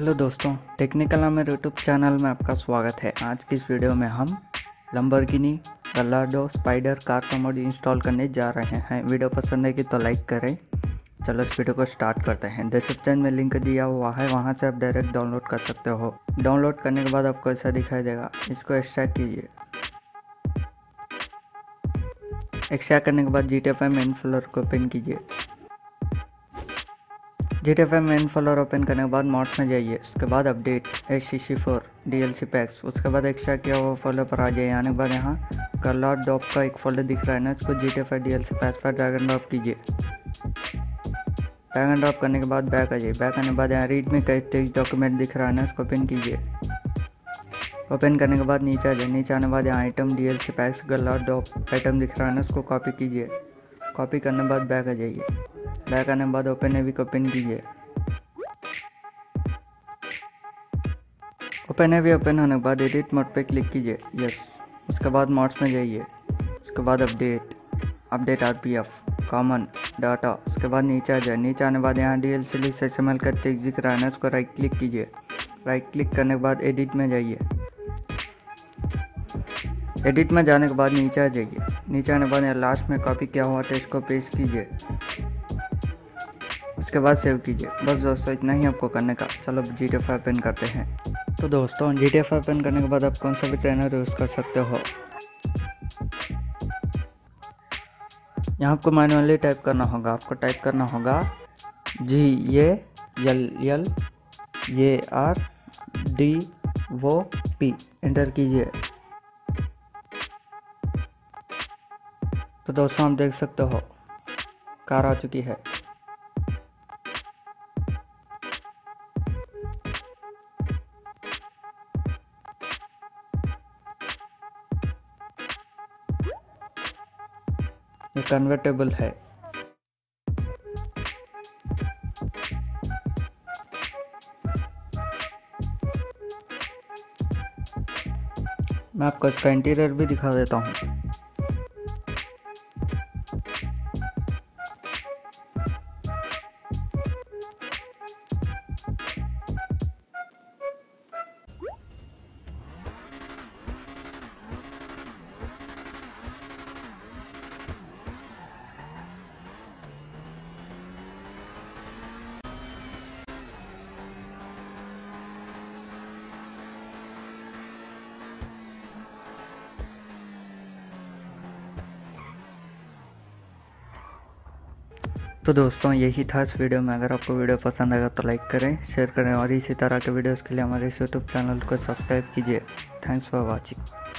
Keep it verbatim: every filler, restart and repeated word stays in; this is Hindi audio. हेलो दोस्तों, टेक्निकल अमेर यूट्यूब चैनल में आपका स्वागत है। आज की इस वीडियो में हम लंबरगिनी गलार्डो स्पाइडर कार का मोड इंस्टॉल करने जा रहे हैं। वीडियो पसंद है कि तो लाइक करें। चलो इस वीडियो को स्टार्ट करते हैं। डिस्क्रिप्शन में लिंक दिया हुआ है, वहां से आप डायरेक्ट डाउनलोड कर सकते हो। डाउनलोड करने के बाद आपको ऐसा दिखाई देगा, इसको एक्सट्रैक्ट कीजिए। एक्सट्रैक्ट करने के बाद G T A five main folder को ओपन कीजिए। G T F main folder open करने के बाद मॉड्स में जाइए, उसके बाद update H C C four D L C packs, उसके बाद एक्स्ट्रा किया हुआ फोल्डर पर आ जाइए। आने के बाद यहाँ गलार्डो डॉप का एक फोल्डर दिख रहा है ना, उसको G T F D L C packs पर ड्रैग एंड ड्रॉप कीजिए। ड्रैग एंड ड्रॉप करने के बाद बैक आ जाइए। बैक आने के बाद यहाँ रीड में कई टेक्स्ट डॉक्यूमेंट दिख रहा है ना, उसको ओपन कीजिए। ओपन करने के बाद नीचे आ जाए। नीचे आने के बाद यहाँ item D L C packs Gallardo drop item दिख रहा है ना, उसको कॉपी कीजिए। कॉपी करने के बाद बैक आ जाइए। बैक आने के बाद ओपन एवी को ओपन कीजिए। ओपन एवी ओपन होने के बाद एडिट मोड पे क्लिक कीजिए, यस। उसके बाद मॉड्स में जाइए, उसके बाद update update R P F common data, उसके बाद नीचे आ जाए। नीचे आने के बाद यहाँ D L C list H M L का टेक्स्ट दिख रहा है ना, उसको राइट क्लिक कीजिए। राइट क्लिक करने के बाद एडिट में जाइए। एडिट में जाने के बाद नीचे आ जाइए। नीचे आने के बाद यहाँ लास्ट में कॉपी किया हुआ टेक्स्ट को पेस्ट कीजिए, उसके बाद सेव कीजिए। बस दोस्तों, इतना ही आपको करने का। चलो G T A five open करते हैं। तो दोस्तों, G T A five open करने के बाद आप कौन सा भी ट्रेनर यूज़ कर सकते हो। यहाँ आपको मैनुअली टाइप करना होगा। आपको टाइप करना होगा G A L L A R D O P, enter कीजिए। तो दोस्तों, आप देख सकते हो कार आ चुकी है। ये कन्वर्टेबल है। मैं आपको इसका इंटीरियर भी दिखा देता हूँ। तो दोस्तों, यही था इस वीडियो में। अगर आपको वीडियो पसंद आएगा तो लाइक करें, शेयर करें और इसी तरह के वीडियोस के लिए हमारे यूट्यूब चैनल को सब्सक्राइब कीजिए। Thanks for watching.